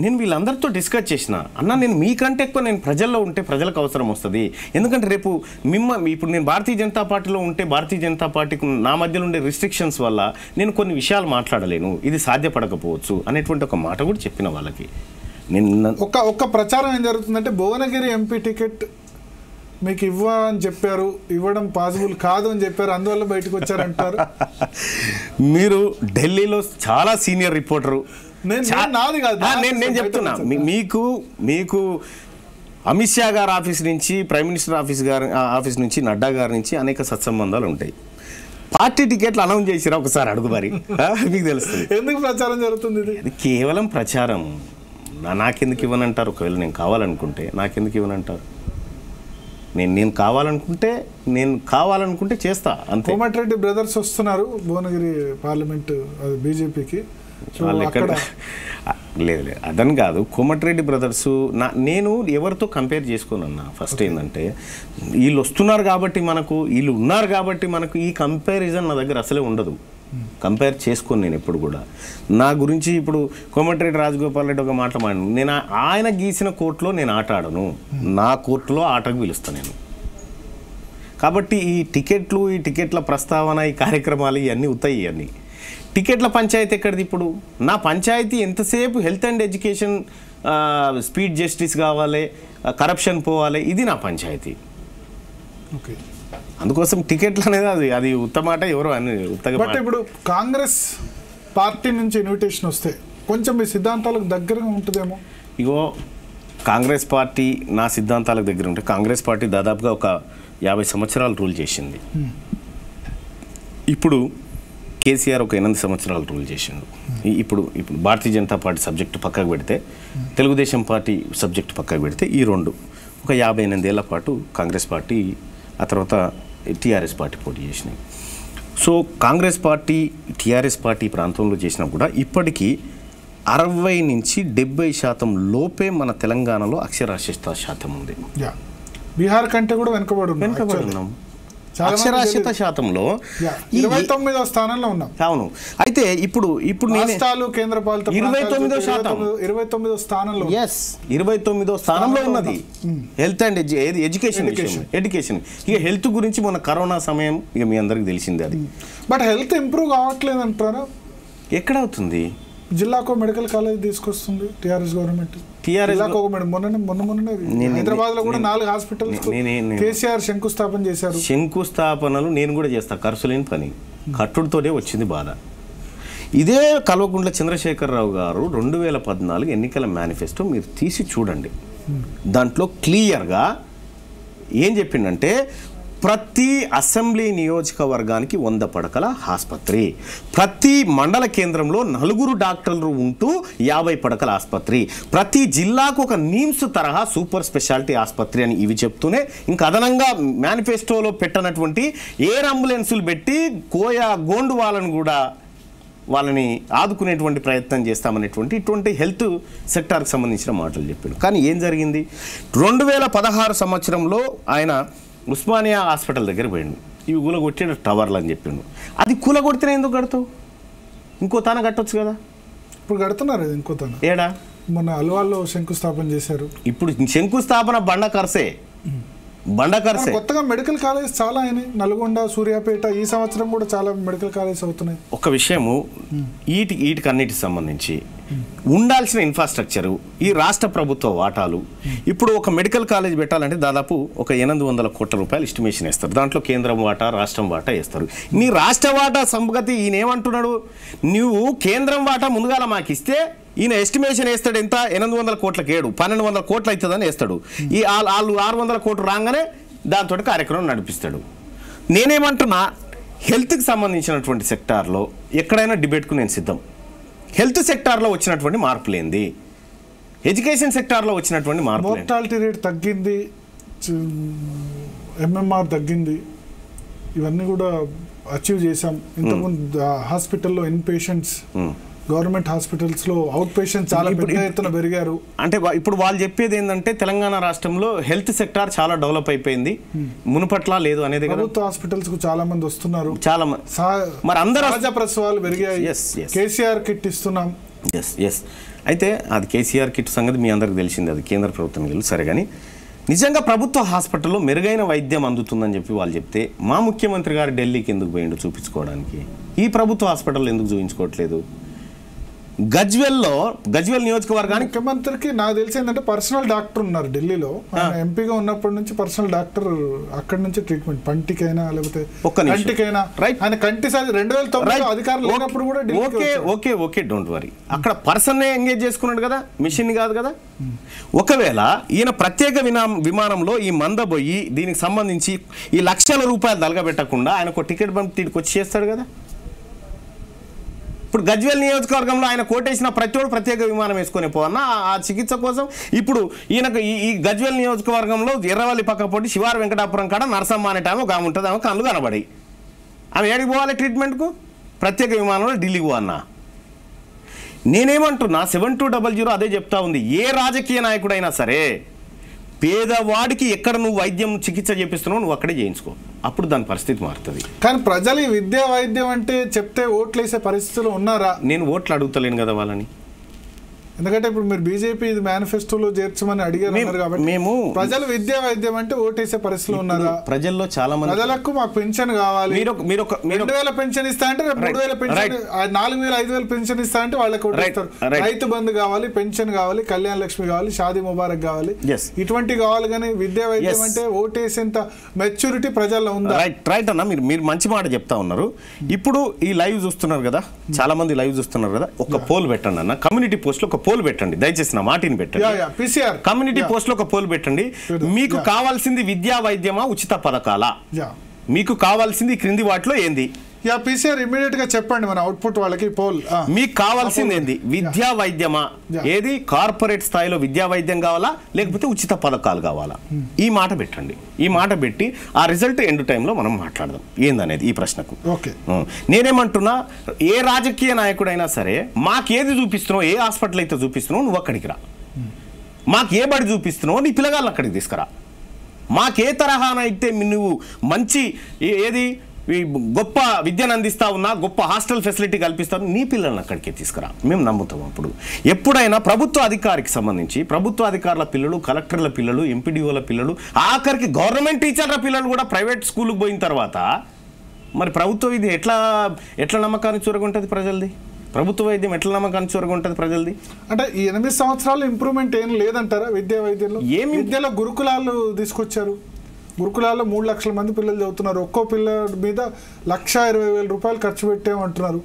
నేను వీళ్ళందరితో డిస్కస్ చేసిన, అన్న నేను మీకంటే ఎక్కువ నేను ప్రజల్లో ఉంటే ప్రజలకు అవసరం వస్తుంది, ఎందుకంటే రేపు మిమ్మ ఇప్పుడు నేను భారతీయ జనతా పార్టీలో ఉంటే భారతీయ జనతా పార్టీకి నా మధ్యలో ఉండే రిస్ట్రిక్షన్స్ వల్ల నేను కొన్ని విషయాలు మాట్లాడలేను, ఇది సాధ్యపడకపోవచ్చు అనేటువంటి ఒక మాట కూడా చెప్పిన వాళ్ళకి. ఒక ఒక్క ప్రచారం ఏం జరుగుతుందంటే భువనగిరి ఎంపీ టికెట్ మీకు ఇవ్వ అని చెప్పారు, ఇవ్వడం పాసిబుల్ కాదు అని చెప్పారు, అందువల్ల బయటకు వచ్చారంటారు. మీరు ఢిల్లీలో చాలా సీనియర్ రిపోర్టరు, నాది కాదు, నేను నేను చెప్తున్నా మీకు మీకు అమిత్ షా గారి ఆఫీస్ నుంచి, ప్రైమ్ మినిస్టర్ ఆఫీస్ గారి ఆఫీస్ నుంచి, నడ్డా గారి నుంచి అనేక సత్సంబంధాలు ఉంటాయి. పార్టీ టికెట్లు అనౌన్స్ చేసిరా ఒకసారి అడుగు మరి, మీకు తెలుస్తుంది. ఎందుకు ప్రచారం జరుగుతుంది? ఇది కేవలం ప్రచారం. నాకెందుకు ఇవ్వనంటారు? ఒకవేళ నేను కావాలనుకుంటే నాకెందుకు ఇవ్వనంటారు? నేను నేను కావాలనుకుంటే నేను కావాలనుకుంటే చేస్తా అంతే. కోమటిరెడ్డి బ్రదర్స్ వస్తున్నారు భువనగిరి పార్లమెంట్ బీజేపీకి, లేదు అదన్ కాదు కోమటిరెడ్డి బ్రదర్స్ నేను ఎవరితో కంపేర్ చేసుకోనన్నా ఫస్ట్ ఏందంటే వీళ్ళు వస్తున్నారు కాబట్టి మనకు వీళ్ళు ఉన్నారు కాబట్టి మనకు ఈ కంపారిజన్ నా దగ్గర అసలే ఉండదు కంపేర్ చేసుకొని నేను ఎప్పుడు కూడా నా గురించి ఇప్పుడు కోమటిరెడ్డి రాజగోపాల్ రెడ్డి ఒక మాట మాట్లాడాను నేను ఆయన గీసిన కోర్టులో నేను ఆట ఆడను నా కోర్టులో ఆటకు పిలుస్తాను నేను కాబట్టి ఈ టికెట్లు ఈ టికెట్ల ప్రస్తావన ఈ కార్యక్రమాలు ఇవన్నీ ఉతాయి ఇవన్నీ టికెట్ల పంచాయతీ ఎక్కడిది ఇప్పుడు నా పంచాయతీ ఎంతసేపు health and education speed justice కావాలి కరప్షన్ పోవాలి ఇది నా పంచాయతీ ఓకే అందుకోసం టికెట్లు అనేది అది అది ఉత్తమాట ఎవరు అని బట్ ఇప్పుడు కాంగ్రెస్ పార్టీ నుంచి ఇన్విటేషన్ వస్తే కొంచెం మీ సిద్ధాంతాలకు దగ్గరగా ఉంటుందేమో ఇగో కాంగ్రెస్ పార్టీ నా సిద్ధాంతాలకు దగ్గర ఉంటే కాంగ్రెస్ పార్టీ దాదాపుగా ఒక యాభై సంవత్సరాలు రూల్ చేసింది ఇప్పుడు కేసీఆర్ ఒక ఎనిమిది సంవత్సరాలు రూల్ చేసిండు ఇప్పుడు ఇప్పుడు భారతీయ జనతా పార్టీ సబ్జెక్టు పక్కకు పెడితే తెలుగుదేశం పార్టీ సబ్జెక్టు పక్కకు పెడితే ఈ రెండు ఒక యాభై ఎనిమిదేళ్ల పాటు కాంగ్రెస్ పార్టీ ఆ తర్వాత టీఆర్ఎస్ పార్టీ పోటీ చేసినాయి so Congress party టీఆర్ఎస్ party ప్రాంతంలో చేసినా కూడా ఇప్పటికీ అరవై నుంచి డెబ్బై శాతం లోపే మన తెలంగాణలో అక్షరాస్యత శాతం ఉంది బీహార్ కంటే కూడా వెనుకబడి వెనుకబడి ఉన్నాం అక్షరాస్యత శాతంలో ఇరవై తొమ్మిదో స్థానంలో ఉన్నాం అవును అయితే ఇప్పుడు ఇప్పుడు రాష్ట్రాలు కేంద్ర పాలిత ఇరవై తొమ్మిదో శాతం ఇరవై తొమ్మిదో స్థానంలో ఎస్ ఇరవై తొమ్మిదో స్థానంలో ఉన్నది హెల్త్ అండ్ ఎడ్యుకేషన్ ఎడ్యుకేషన్ ఇక హెల్త్ గురించి మన కరోనా సమయం ఇక మీ అందరికి తెలిసిందే అది బట్ హెల్త్ ఇంప్రూవ్ అవ్వట్లేదు అంటారా ఎక్కడవుతుంది జిల్లాకు మెడికల్ కాలేజ్ తీసుకొస్తుంది టీఆర్ఎస్ గవర్నమెంట్ టీఆర్ఎస్ మొన్న మొన్న మొన్న హైదరాబాద్లో కూడా నాలుగు హాస్పిటల్స్ కేసీఆర్ శంకుస్థాపన చేశారు శంకుస్థాపనలు నేను కూడా చేస్తా ఖర్చు లేని పని కట్టుడుతోనే వచ్చింది బాధ ఇదే కల్వకుంట్ల చంద్రశేఖరరావు గారు రెండు వేల పద్నాలుగు ఎన్నికల మేనిఫెస్టో మీరు తీసి చూడండి దాంట్లో క్లియర్గా ఏం చెప్పిందంటే ప్రతి అసెంబ్లీ నియోజకవర్గానికి వంద పడకల ఆసుపత్రి ప్రతి మండల కేంద్రంలో నలుగురు డాక్టర్లు ఉంటూ యాభై పడకల ఆసుపత్రి ప్రతి జిల్లాకు ఒక నీమ్స్ తరహా సూపర్ స్పెషాలిటీ ఆసుపత్రి అని ఇవి చెప్తూనే ఇంకా అదనంగా మేనిఫెస్టోలో పెట్టినటువంటి ఎయిర్ అంబులెన్సులు పెట్టి కోయా గోండు వాళ్ళను కూడా వాళ్ళని ఆదుకునేటువంటి ప్రయత్నం చేస్తామనేటువంటి ఇటువంటి హెల్త్ సెక్టార్కి సంబంధించిన మాటలు చెప్పాడు కానీ ఏం జరిగింది రెండు వేల పదహారు సంవత్సరంలో ఆయన ఉస్మానియా హాస్పిటల్ దగ్గర పోయిండు ఇవి కూలగొట్టిన టవర్లు అని చెప్పిండు అది కూలగొడితేనే ఎందుకు కడతావు ఇంకో తాన కట్టొచ్చు కదా ఇప్పుడు కడుతున్నారు అది ఇంకో తాన ఏడా మొన్న అల్వాల్లో శంకుస్థాపన చేశారు ఇప్పుడు శంకుస్థాపన బండ కర్సే బండ కర్సే కొత్తగా మెడికల్ కాలేజ్ చాలా అయినాయి నల్గొండ సూర్యాపేట ఈ సంవత్సరం కూడా చాలా మెడికల్ కాలేజ్ అవుతున్నాయి ఒక విషయము వీటి వీటికి అన్నిటికి సంబంధించి ఉండాల్సిన ఇన్ఫ్రాస్ట్రక్చరు ఈ రాష్ట్ర ప్రభుత్వ వాటాలు ఇప్పుడు ఒక మెడికల్ కాలేజ్ పెట్టాలంటే దాదాపు ఒక ఎనిమిది వందల కోట్ల రూపాయలు ఎస్టిమేషన్ వేస్తారు దాంట్లో కేంద్రం వాటా రాష్ట్రం వాటా వేస్తారు నీ రాష్ట్ర వాటా సంగతి ఈయన ఏమంటున్నాడు నువ్వు కేంద్రం వాటా ముందుగాల మాకు ఇస్తే ఈయన ఎస్టిమేషన్ వేస్తాడు ఎంత ఎనిమిది వందల కోట్లకు ఏడు పన్నెండు వందల కోట్లు అవుతుందని వేస్తాడు ఈ వాళ్ళు ఆరు వందల కోట్లు రాగానే దాంతో కార్యక్రమం నడిపిస్తాడు నేనేమంటున్నా హెల్త్కి సంబంధించినటువంటి సెక్టార్లో ఎక్కడైనా డిబేట్కు నేను సిద్ధం హెల్త్ సెక్టార్లో వచ్చినటువంటి మార్పులేంది ఎడ్యుకేషన్ సెక్టార్లో వచ్చినటువంటి మార్పు మోర్టాలిటీ రేట్ తగ్గింది ఎంఎంఆర్ తగ్గింది ఇవన్నీ కూడా అచీవ్ చేశాం ఇంతకుముందు హాస్పిటల్లో ఇన్ పేషెంట్స్ గవర్నమెంట్ హాస్పిటల్స్లో అవుట్ పేషెంట్స్ చాలా పెద్ద ఎత్తున పెరిగారు అంటే ఇప్పుడు వాళ్ళు చెప్పేది ఏంటంటే తెలంగాణ రాష్ట్రంలో హెల్త్ సెక్టార్ చాలా డెవలప్ అయిపోయింది మునుపట్లా లేదు అనేది ప్రభుత్వ హాస్పిటల్స్ కు చాలా మంది వస్తున్నారు చాలా మరి అందరూ రాజా ప్రసవాలు పెరిగాయి కేసీఆర్ కిట్ ఇస్తున్నాం ఎస్ ఎస్ అయితే అది కేసీఆర్ కిట్ సంగతి మీ అందరికి తెలిసింది అది కేంద్ర ప్రభుత్వం తెలుసు సరే కానీ నిజంగా ప్రభుత్వ హాస్పిటల్లో మెరుగైన వైద్యం అందుతుందని చెప్పి వాళ్ళు చెప్తే మా ముఖ్యమంత్రి గారు ఢిల్లీకి ఎందుకు పోయిండు చూపించుకోవడానికి ఈ ప్రభుత్వ హాస్పిటల్ ఎందుకు చూపించుకోవట్లేదు గజ్వెల్లో గజ్వెల్ నియోజకవర్గానికి ముఖ్యమంత్రికి నాకు తెలిసి ఏంటంటే పర్సనల్ డాక్టర్ ఉన్నారు ఢిల్లీలో ఎంపీగా ఉన్నప్పటి నుంచి పర్సనల్ డాక్టర్ అక్కడి నుంచి ట్రీట్మెంట్ పంటికైనా లేకపోతే కంటికైనా ఆయన కంటి రెండు వేల తొమ్మిది అధికారులు లేనప్పుడు కూడా okay okay okay don't worry అక్కడ పర్సన్నే ఎంగేజ్ చేసుకున్నాడు కదా మిషన్ కాదు కదా ఒకవేళ ఈయన ప్రత్యేక విమానంలో ఈ మంద పోయి దీనికి సంబంధించి ఈ లక్షల రూపాయలు తలగబెట్టకుండా ఆయన ఒక టికెట్ పంపి తీడికి వచ్చి చేస్తాడు కదా ఇప్పుడు గజ్వేల్ నియోజకవర్గంలో ఆయన కోటేసిన ప్రతి ఒడు ప్రత్యేక విమానం వేసుకొని పోవన్నా ఆ చికిత్స కోసం ఇప్పుడు ఈయనకు ఈ గజ్వేల్ నియోజకవర్గంలో ఎర్రవల్లి పక్క పోటీ శివారు వెంకటాపురం కాడ నరసమ్మ అనే టైం ఆమె ఉంటుంది ఆమె కళ్ళు కనబడి ఆమె ఏడికి పోవాలి ట్రీట్మెంట్కు ప్రత్యేక విమానంలో ఢిల్లీకి పోవన్నా నేనేమంటున్నా సెవెన్ టూ జీరో జీరో అదే చెప్తా ఉంది. ఏ రాజకీయ నాయకుడైనా సరే పేదవాడికి ఎక్కడ నువ్వు వైద్యం చికిత్స చేపిస్తున్నావు నువ్వు అక్కడే చేయించుకో, అప్పుడు దాని పరిస్థితి మారుతుంది. కానీ ప్రజలు విద్య వైద్యం అంటే చెప్తే ఓట్లు వేసే పరిస్థితులు ఉన్నారా? నేను ఓట్లు అడుగుతలేను కదా వాళ్ళని, ఎందుకంటే ఇప్పుడు మీరు బీజేపీ ఇది మేనిఫెస్టోలో చేర్చమని అడిగారు కాబట్టి. మేము ప్రజలు విద్య వైద్యం అంటే ఓటేసే పరిస్థితులు ఉన్నారా? ప్రజల్లో చాలా మంది ప్రజలకు మాకు పెన్షన్ కావాలి, రెండు వేల పెన్షన్ ఇస్తా అంటే మూడు వేల పెన్షన్, నాలుగు వేల ఐదు వేల పెన్షన్ ఇస్తా అంటే వాళ్ళకి ఓటేస్తారు. రైతు బంధు కావాలి, పెన్షన్ కావాలి, కళ్యాణ లక్ష్మి కావాలి, షాదీ ముబారక్ కావాలి, ఇటువంటి కావాలి. కానీ విద్య వైద్యం అంటే ఓటేసేంత మెచ్యూరిటీ ప్రజల్లో ఉందా? రైట్ రైట్ అన్న, మీరు మీరు మంచి మాట చెప్తా ఉన్నారు. ఇప్పుడు ఈ లైవ్ చూస్తున్నారు కదా, చాలా మంది లైవ్ చూస్తున్నారు కదా, ఒక పోల్ పెట్టండి అన్న, కమ్యూనిటీ పోస్ట్ లో పోల్ పెట్టండి దయచేసి, నా మాటిని పెట్టండి. కమ్యూనిటీ పోస్ట్ లో ఒక పోల్ పెట్టండి. మీకు కావాల్సింది విద్యా వైద్యమా ఉచిత పథకాలా? మీకు కావాల్సింది క్రింది వాటిలో ఏంది? చెప్పండి మన అవుట్పుట్ వాళ్ళకి పోల్. మీకు కావాల్సింది ఏంది? విద్యా వైద్యమా? ఏది కార్పొరేట్ స్థాయిలో విద్యా వైద్యం కావాలా లేకపోతే ఉచిత పథకాలు కావాలా? ఈ మాట పెట్టండి. ఈ మాట పెట్టి ఆ రిజల్ట్ ఎండ్ టైంలో మనం మాట్లాడదాం ఏందనేది ఈ ప్రశ్నకు. ఓకే, నేనేమంటున్నా ఏ రాజకీయ నాయకుడైనా సరే మాకేది చూపిస్తున్నావు, ఏ హాస్పిటల్ అయితే చూపిస్తున్నావు నువ్వు అక్కడికి రా, మాకు ఏ బడి చూపిస్తున్నావు నీ పిల్లగాళ్ళు అక్కడికి తీసుకురా, మాకే తరహానైతే నువ్వు మంచి ఏది గొప్ప విద్యను అందిస్తూ ఉన్నా, గొప్ప హాస్టల్ ఫెసిలిటీ కల్పిస్తాను, నీ పిల్లల్ని అక్కడికే తీసుకురా, మేము నమ్ముతాం. అప్పుడు ఎప్పుడైనా ప్రభుత్వ అధికారికి సంబంధించి ప్రభుత్వ అధికారుల పిల్లలు, కలెక్టర్ల పిల్లలు, ఎంపీడీఓల పిల్లలు, ఆఖరికి గవర్నమెంట్ టీచర్ల పిల్లలు కూడా ప్రైవేట్ స్కూల్కి పోయిన తర్వాత మరి ప్రభుత్వ ఇది ఎట్లా ఎట్లా నమ్మకాన్ని చూరగుంటుంది ప్రజలది? ప్రభుత్వ వైద్యం ఎట్లా నమ్మకాన్ని చూరగుంటుంది ప్రజలది? అంటే ఈ ఎనిమిది సంవత్సరాలు ఇంప్రూవ్మెంట్ ఏం లేదంటారా విద్యా వైద్యంలో? ఏమి విద్యలో గురుకులాలు తీసుకొచ్చారు, గురుకులాల్లో మూడు లక్షల మంది పిల్లలు చదువుతున్నారు, ఒక్కో పిల్లల మీద లక్ష ఇరవై వేల రూపాయలు ఖర్చు పెట్టామంటున్నారు.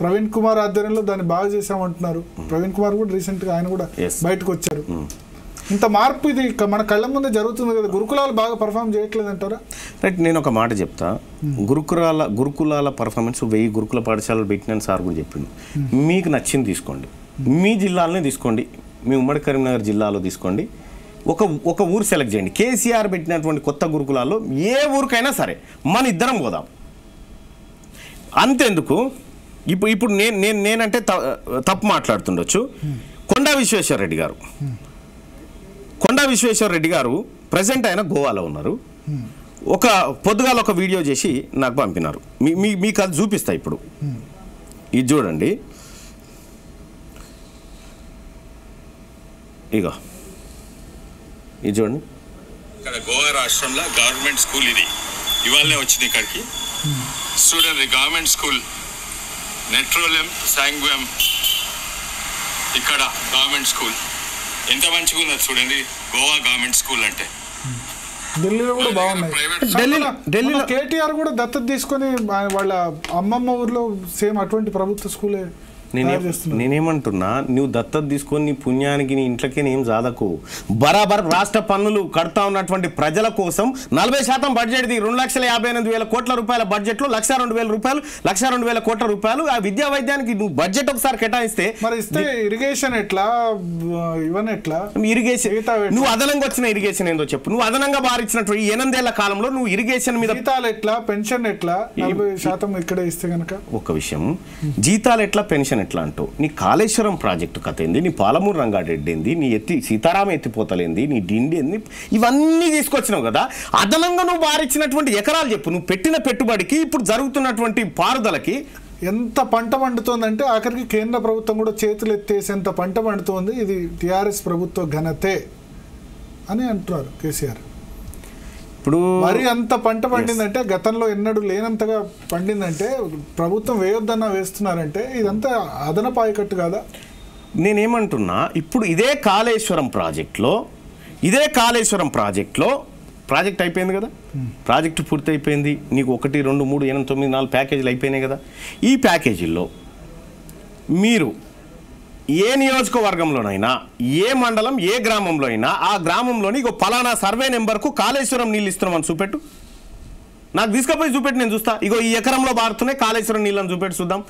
ప్రవీణ్ కుమార్ ఆధ్వర్యంలో దాన్ని బాగా చేశామంటున్నారు. ప్రవీణ్ కుమార్ కూడా రీసెంట్గా ఆయన కూడా బయటకు వచ్చారు. ఇంత మార్పు ఇది మన కళ్ళ ముందే జరుగుతుంది కదా, గురుకులాలు బాగా పర్ఫామ్ చేయట్లేదంటారా? రైట్, నేను ఒక మాట చెప్తా, గురుకులాల గురుకులాల పర్ఫార్మెన్స్ వెయ్యి గురుకుల పాఠశాలలు పెట్టినాను సార్ కూడా చెప్పింది. మీకు నచ్చింది తీసుకోండి, మీ జిల్లాలోనే తీసుకోండి, మీ ఉమ్మడి కరీంనగర్ జిల్లాలో తీసుకోండి, ఒక ఒక ఊరు సెలెక్ట్ చేయండి. కేసీఆర్ పెట్టినటువంటి కొత్త గురుకులాల్లో ఏ ఊరికైనా సరే మన ఇద్దరం పోదాం. అంతేందుకు ఇప్పుడు ఇప్పుడు నేను నేను నేనంటే తప్పు మాట్లాడుతుండొచ్చు. కొండా విశ్వేశ్వరరెడ్డి గారు కొండా విశ్వేశ్వరరెడ్డి గారు ప్రజెంట్ ఆయన గోవాలో ఉన్నారు. ఒక పొద్దుగాల ఒక వీడియో చేసి నాకు పంపినారు, మీ మీకు అది చూపిస్తా. ఇప్పుడు ఇది చూడండి, ఇగో ఇది చూడండి. ఇక్కడ గోవా రాష్ట్రంలో గవర్నమెంట్ స్కూల్ ఇది, ఇవాళనే వచ్చింది ఇక్కడికి స్టూడెంట్. గవర్నమెంట్ స్కూల్ నెట్రోలియం సాంగ్వేమ్, ఇక్కడ గవర్నమెంట్ స్కూల్ ఎంత మంచిగా ఉన్నది చూడండి. గోవా గవర్నమెంట్ స్కూల్ అంటే ఢిల్లీలో కూడా బాగున్నాయి. కేటీఆర్ కూడా దత్తత తీసుకొని వాళ్ళ అమ్మమ్మ ఊర్లో సేమ్ అటువంటి ప్రభుత్వ స్కూలే. నేనే నేనేమంటున్నా నువ్వు దత్తత తీసుకొని నీ పుణ్యానికి నీ ఇంట్లోకే ఏం జాదకు బరాబర్ రాష్ట్ర పన్నులు కడతా ఉన్నటువంటి ప్రజల కోసం నలభై శాతం బడ్జెట్ది రెండు లక్షల యాభై ఎనిమిది వేల కోట్ల రూపాయల బడ్జెట్లో లక్ష రెండు వేల రూపాయలు లక్ష రెండు వేల కోట్ల రూపాయలు ఆ విద్యా వైద్యానికి నువ్వు బడ్జెట్ ఒకసారి కేటాయిస్తే మరి ఇస్తే ఇరిగేషన్ ఎట్లా ఇవన్నీ ఎట్లా? ఇరిగేషన్ నువ్వు అదనంగా వచ్చిన ఇరిగేషన్ ఏందో చెప్పు, నువ్వు అదనంగా బారిచ్చినటువంటి ఎనిమిదేళ్ల కాలంలో నువ్వు ఇరిగేషన్ మీద జీతాలు ఎట్లా, పెన్షన్ ఎట్లా? నలభై శాతం ఇక్కడే ఇస్తే కనుక ఒక విషయం, జీతాలు ఎట్లా పెన్షన్ ఎట్లా అంటావు? నీ కాళేశ్వరం ప్రాజెక్టు కథ ఏంది, నీ పాలమూరు రంగారెడ్డి ఏంది, నీ ఎత్తి సీతారామ ఎత్తిపోతలేంది, నీ డిండి ఏంది, ఇవన్నీ తీసుకొచ్చినావు కదా. అదనంగా నువ్వు బారిచ్చినటువంటి ఎకరాలు చెప్పు, నువ్వు పెట్టిన పెట్టుబడికి ఇప్పుడు జరుగుతున్నటువంటి పారుదలకి ఎంత పంట పండుతోందంటే ఆఖరికి కేంద్ర ప్రభుత్వం కూడా చేతులు ఎత్తేసేంత పంట పండుతోంది. ఇది టీఆర్ఎస్ ప్రభుత్వ ఘనతే అని అంటున్నారు కేసీఆర్. ఇప్పుడు మరి అంత పంట పండిందంటే గతంలో ఎన్నడూ లేనంతగా పండిందంటే ప్రభుత్వం వేయొద్దన్నా వేస్తున్నారంటే ఇదంతా అదనపాయకట్టు కదా. నేనేమంటున్నా ఇప్పుడు ఇదే కాళేశ్వరం ప్రాజెక్టులో ఇదే కాళేశ్వరం ప్రాజెక్టులో ప్రాజెక్ట్ అయిపోయింది కదా, ప్రాజెక్టు పూర్తి అయిపోయింది, నీకు ఒకటి రెండు మూడు ఎనిమిది తొమ్మిది నాలుగు ప్యాకేజీలు అయిపోయినాయి కదా. ఈ ప్యాకేజీల్లో మీరు ఏ నియోజకవర్గంలోనైనా, ఏ మండలం, ఏ గ్రామంలో అయినా ఆ గ్రామంలోని ఇక పలానా సర్వే నెంబర్కు కాళేశ్వరం నీళ్ళు ఇస్తున్నామని చూపెట్టు, నాకు తీసుకపోయి చూపెట్టి నేను చూస్తా. ఇగో ఈ ఎకరంలో బారుతున్నాయి కాళేశ్వరం నీళ్ళని చూపెట్టి చూద్దాం.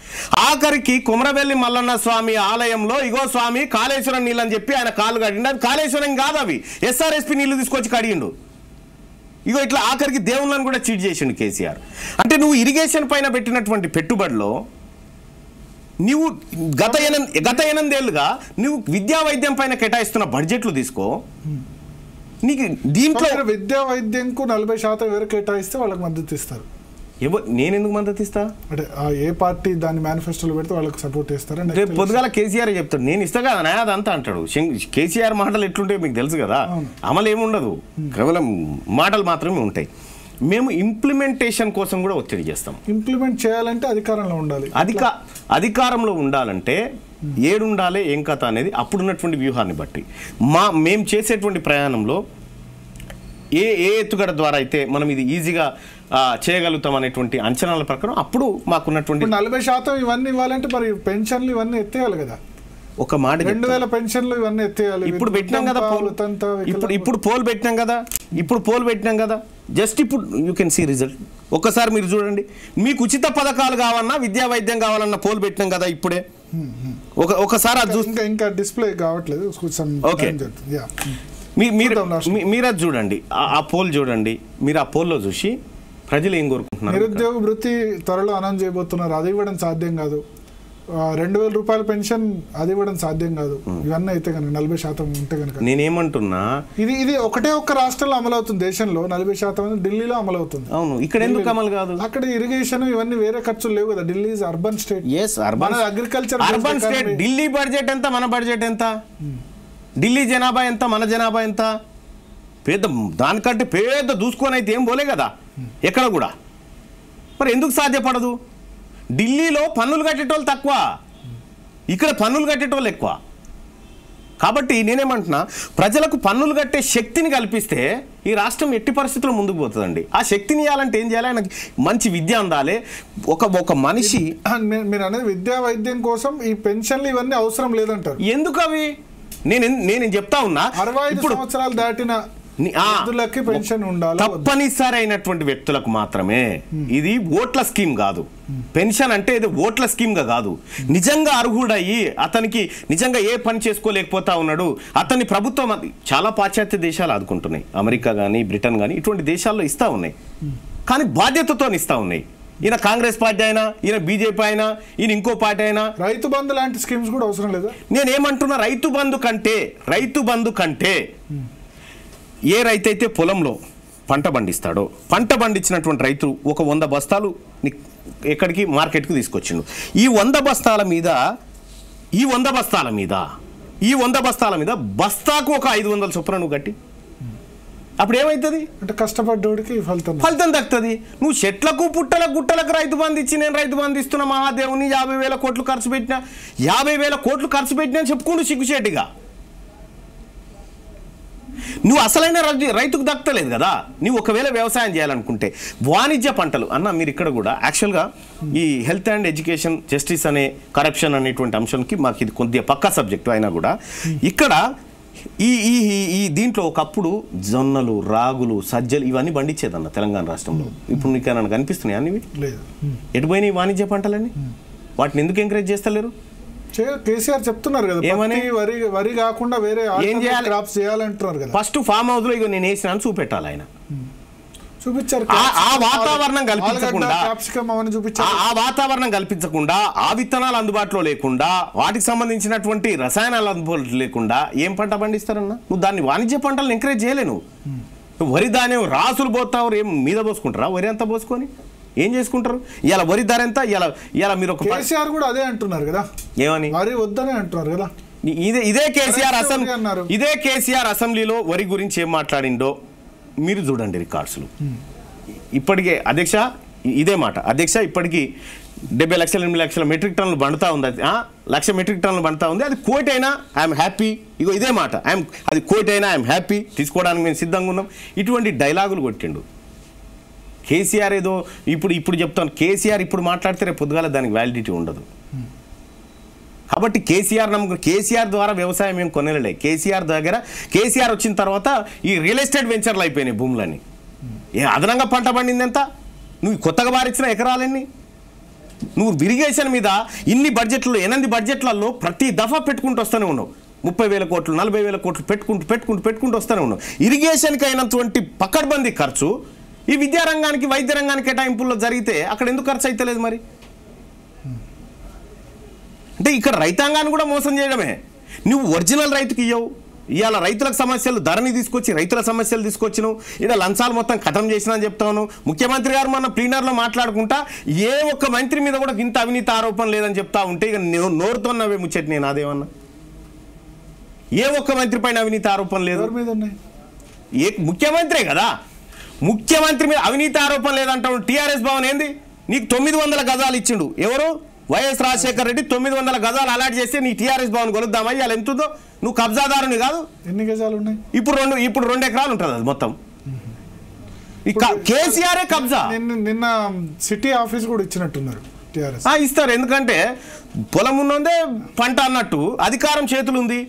ఆఖరికి కొమరవెల్లి మల్లన్న స్వామి ఆలయంలో ఇగో స్వామి కాళేశ్వరం నీళ్ళని చెప్పి ఆయన కాళ్ళు కడిగిండు, అది కాళేశ్వరం కాదు, అవి ఎస్ఆర్ఎస్పి నీళ్ళు తీసుకొచ్చి కడిగిండు. ఇగో ఇట్లా ఆఖరికి దేవుళ్ళని కూడా చీట్ చేసిండు కేసీఆర్. అంటే నువ్వు ఇరిగేషన్ పైన పెట్టినటువంటి పెట్టుబడిలో నీవు గత గత ఎనిమిది ఏళ్లుగా నీవు విద్యా వైద్యం పైన కేటాయిస్తున్న బడ్జెట్లు తీసుకో నీకు దీంట్లో విద్యా వైద్యంకు నలభై శాతం వేరే కేటాయిస్తే వాళ్ళకి మద్దతు ఇస్తారు. నేను ఎందుకు మద్దతు ఇస్తా అంటే ఏ పార్టీ దాని మేనిఫెస్టోలో పెడితే వాళ్ళకి సపోర్ట్ చేస్తారు. రేపు పొద్దుగాల కేసీఆర్ చెప్తాడు నేను ఇస్తా కదా అదంతా అంటాడు. కేసీఆర్ మాటలు ఎట్లుంటాయి మీకు తెలుసు కదా, అమలు ఏమి ఉండదు, కేవలం మాటలు మాత్రమే ఉంటాయి. మేము ఇంప్లిమెంటేషన్ కోసం కూడా ఒత్తిడి చేస్తాం. ఇంప్లిమెంట్ చేయాలంటే అధికారంలో ఉండాలి. అధిక అధికారంలో ఉండాలంటే ఏడు ఉండాలి ఏం కథ అనేది అప్పుడున్నటువంటి వ్యూహాన్ని బట్టి మా మేము చేసేటువంటి ప్రయాణంలో ఏ ఏ ఎత్తుగడ ద్వారా అయితే మనం ఇది ఈజీగా చేయగలుగుతాం అనేటువంటి అంచనాల ప్రకారం అప్పుడు మాకున్నటువంటి నలభై శాతం ఇవన్నీ ఇవ్వాలంటే మరి పెన్షన్లు ఇవన్నీ ఎత్తేయాలి కదా. ఒక మాట రెండు వేల పెన్షన్లు ఇవన్నీ ఎత్తేయాలి. ఇప్పుడు పెట్టినాం కదా ఇప్పుడు ఇప్పుడు పోల్ పెట్టినాం కదా ఇప్పుడు పోల్ పెట్టినాం కదా జస్ట్ ఇప్పుడు యూ కెన్ సీ రిజల్ట్. ఒక్కసారి మీరు చూడండి, మీకు ఉచిత పథకాలు కావాలన్నా విద్యా వైద్యం కావాలన్నా పోల్ పెట్టినాం కదా ఇప్పుడే. ఒక ఒకసారి అది చూస్తే ఇంకా డిస్ప్లే కావట్లేదు. ఓకే మీరు అది చూడండి, ఆ పోల్ చూడండి, మీరు ఆ పోల్లో చూసి ప్రజలు ఏం కోరుకుంటున్నారు. నిరుద్యోగ వృత్తి త్వరలో అనౌన్స్ చేయబోతున్నారు, అది ఇవ్వడం సాధ్యం కాదు. రెండు వేల రూపాయల పెన్షన్ అది ఇవ్వడం సాధ్యం కాదు. ఇవన్నీ అయితే కనుక నలభై శాతం ఉంటే కనుక నేనేమంటున్నా ఇది ఇది ఒకటే ఒక్క రాష్ట్రంలో అమలు అవుతుంది దేశంలో. నలభై శాతం ఢిల్లీలో అమలు అవుతుంది. అవును, ఇక్కడ ఎందుకు అమలు కాదు? అక్కడ ఇరిగేషన్ ఇవన్నీ వేరే ఖర్చులు లేవు కదా. Delhi is urban state. Is urban agriculture urban state. Delhi budget ఎంత, మన బడ్జెట్ ఎంత? ఢిల్లీ జనాభా ఎంత, మన జనాభా ఎంత? పెద్ద దానికంటే పెద్ద దూసుకొని అయితే ఏం పోలే కదా ఎక్కడ కూడా. మరి ఎందుకు సాధ్యపడదు? ఢిల్లీలో పన్నులు కట్టేటోళ్ళు తక్కువ, ఇక్కడ పన్నులు కట్టేటోళ్ళు ఎక్కువ. కాబట్టి నేనేమంటున్నా, ప్రజలకు పన్నులు కట్టే శక్తిని కల్పిస్తే ఈ రాష్ట్రం ఎట్టి పరిస్థితుల్లో ముందుకు పోతుందండి. ఆ శక్తిని ఇవ్వాలంటే ఏం చేయాలి? ఆయనకి మంచి విద్య అందాలి. ఒక ఒక మనిషి మీరు అనేది విద్యా వైద్యం కోసం ఈ పెన్షన్లు ఇవన్నీ అవసరం లేదంటారు. ఎందుకు అవి? నేను నేను చెప్తా ఉన్నా అరవై ఐదు సంవత్సరాలు దాటిన తప్పనిసరి అయినటువంటి వ్యక్తులకు మాత్రమే. ఇది ఓట్ల స్కీమ్ కాదు. పెన్షన్ అంటే ఇది ఓట్ల స్కీమ్గా కాదు. నిజంగా అర్హుడయ్యి అతనికి నిజంగా ఏ పని చేసుకోలేకపోతా ఉన్నాడు అతన్ని ప్రభుత్వం చాలా పాశ్చాత్య దేశాలు ఆదుకుంటున్నాయి. అమెరికా కానీ బ్రిటన్ కానీ ఇటువంటి దేశాల్లో ఇస్తూ ఉన్నాయి, కానీ బాధ్యతతో ఇస్తూ ఉన్నాయి. ఈయన కాంగ్రెస్ పార్టీ అయినా, ఈయన బీజేపీ అయినా, ఈయన ఇంకో పార్టీ అయినా రైతు బంధు లాంటి స్కీమ్స్ కూడా అవసరం లేదా? నేనేమంటున్నా, రైతు బంధు కంటే రైతు బంధు కంటే ఏ రైతు అయితే పొలంలో పంట పండిస్తాడో, పంట పండించినటువంటి రైతు ఒక వంద బస్తాలు ఎక్కడికి మార్కెట్కి తీసుకొచ్చిండు. ఈ వంద బస్తాల మీద ఈ వంద బస్తాల మీద ఈ వంద బస్తాల మీద బస్తాకు ఒక ఐదు వందల చొప్పున నువ్వు కట్టి అప్పుడు ఏమవుతుంది అంటే కష్టపడ్డోడికి ఫలితం ఫలితం దక్కుతుంది. నువ్వు చెట్లకు పుట్టలకు గుట్టలకు రైతు బంధించి నేను రైతు బంధిస్తున్న మహాదేవుని యాభై వేల కోట్లు ఖర్చు పెట్టినా యాభై వేల కోట్లు ఖర్చు పెట్టినా చెప్పుకుంటూ సిగ్గుచేటిగా నువ్వు అసలైన రైతుకు దక్కలేదు కదా. నువ్వు ఒకవేళ వ్యవసాయం చేయాలనుకుంటే వాణిజ్య పంటలు అన్న మీరు ఇక్కడ కూడా యాక్చువల్గా ఈ హెల్త్ అండ్ ఎడ్యుకేషన్ జస్టిస్ అనే కరప్షన్ అనేటువంటి అంశానికి మాకు ఇది కొద్దిగా పక్కా సబ్జెక్టు అయినా కూడా ఇక్కడ ఈ ఈ ఈ దీంట్లో ఒకప్పుడు జొన్నలు, రాగులు, సజ్జలు ఇవన్నీ పండించేదన్న తెలంగాణ రాష్ట్రంలో. ఇప్పుడు నీకు ఏమైనా కనిపిస్తున్నాయి అన్నీ ఎటుపోయినాయి వాణిజ్య పంటలని? వాటిని ఎందుకు ఎంకరేజ్ చేస్తలేరు? కేసీఆర్ చెప్తున్నారు కదా ఏమని, వరి వరి కాకుండా వేరే ఏం చేయాలి క్రాప్స్ చేయాలంటున్నారు కదా. ఫస్ట్ ఫామ్ హౌస్ లో ఇక నేను వేసిన చూపెట్టాలి. ఆయన చూపించారు ఆ వాతావరణం కల్పించకుండా ఆ వాతావరణం కల్పించకుండా ఆ విత్తనాలు అందుబాటులో లేకుండా వాటికి సంబంధించినటువంటి రసాయనాలు అందుబాటులో లేకుండా ఏం పంట పండిస్తారన్న? నువ్వు దాన్ని వాణిజ్య పంటలను ఎంకరేజ్ చేయలేను. వరి ధాన్యం రాసులు పోతావు, ఏం మీద పోసుకుంటారా? వరి అంతా పోసుకొని ఏం చేసుకుంటారు? ఇలా వరి ధర ఎంత ఇలా ఇలా మీరు ఒక కేసీఆర్ కూడా అదే అంటున్నారు కదా ఏమని, వరి వద్దనే అంటున్నారు కదా. ఇదే ఇదే కేసీఆర్ అసెంబ్లీ ఇదే కేసీఆర్ అసెంబ్లీలో వరి గురించి ఏం మాట్లాడిండో మీరు చూడండి రికార్డ్స్లు. ఇప్పటికే అధ్యక్ష ఇదే మాట, అధ్యక్ష ఇప్పటికీ డెబ్బై లక్షల ఎనిమిది లక్షల మెట్రిక్ టన్నులు బండుతా ఉంది, లక్ష మెట్రిక్ టన్నులు బండుతా ఉంది. అది కోటి అయినా ఐఎమ్ హ్యాపీ. ఇగో ఇదే మాట ఐఎమ్ అది కోటి అయినా ఐఎమ్ హ్యాపీ, తీసుకోవడానికి మేము సిద్ధంగా ఉన్నాం. ఇటువంటి డైలాగులు కొట్టిండు కేసీఆర్. ఏదో ఇప్పుడు ఇప్పుడు చెప్తాను కేసీఆర్ ఇప్పుడు మాట్లాడితే రేపు పొద్దుగాల దానికి వ్యాలిడిటీ ఉండదు. కాబట్టి కేసీఆర్ నమ్ము కేసీఆర్ ద్వారా వ్యవసాయం ఏం కొనలే. కేసీఆర్ దగ్గర కేసీఆర్ వచ్చిన తర్వాత ఈ రియల్ ఎస్టేట్ వెంచర్లు అయిపోయినాయి భూములని. ఏ అదనంగా పంట పండింది ఎంత? నువ్వు కొత్తగా వారిచ్చిన ఎకరాలన్నీ నువ్వు ఇరిగేషన్ మీద ఇన్ని బడ్జెట్లో ఎనిమిది బడ్జెట్లలో ప్రతి దఫా పెట్టుకుంటూ వస్తూనే ఉన్నావు. ముప్పై వేల కోట్లు నలభై వేల కోట్లు పెట్టుకుంటూ పెట్టుకుంటూ పెట్టుకుంటూ వస్తూనే ఉన్నావు. ఇరిగేషన్కి అయినటువంటి పకడ్బందీ ఖర్చు ఈ విద్యారంగానికి వైద్య రంగానికి కేటాయింపుల్లో జరిగితే అక్కడ ఎందుకు ఖర్చు అయితే లేదు? మరి అంటే ఇక్కడ రైతాంగాన్ని కూడా మోసం చేయడమే. నువ్వు ఒరిజినల్ రైతుకి ఇయ్యవు, ఇవాళ రైతులకు సమస్యలు ధరణి తీసుకొచ్చి రైతుల సమస్యలు తీసుకొచ్చినావు, ఇలా లంచాలు మొత్తం కథం చేసినా అని చెప్తాను. ముఖ్యమంత్రి గారు మన ప్లీనర్లో మాట్లాడుకుంటా ఏ ఒక్క మంత్రి మీద కూడా ఇంత అవినీతి ఆరోపణ లేదని చెప్తా ఉంటే ఇక నోరుతోన్నవే ముచ్చటి. నేను అదేమన్నా ఏ ఒక్క మంత్రి పైన అవినీతి ఆరోపణ లేదు, ఏ ముఖ్యమంత్రే కదా ముఖ్యమంత్రి మీద అవినీతి ఆరోపణ లేదంటావు. టీఆర్ఎస్ భవన్ ఏంది నీకు తొమ్మిది వందల గజాలు ఇచ్చిండు ఎవరు, వైఎస్ రాజశేఖర రెడ్డి తొమ్మిది వందల గజాలు అలాట్ చేస్తే నీ టీఆర్ఎస్ భవన్ కొలుద్దామయ్యా అలా ఎంతుందో, నువ్వు కబ్జాదారుని కాదు. ఎన్ని గజాలు ఉన్నాయి ఇప్పుడు? రెండు ఇప్పుడు రెండు ఎకరాలు ఉంటుంది అది మొత్తం. ఇక కేసీఆర్ కబ్జా నిన్న సిటీ ఆఫీస్ కూడా ఇచ్చినట్టున్నారు టీఆర్ఎస్. ఇస్తారు ఎందుకంటే పొలం ఉన్నదే పంట అన్నట్టు అధికారం చేతులుంది.